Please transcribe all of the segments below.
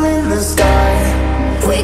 We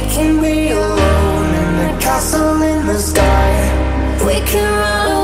can be alone in the castle in the sky. We can run away.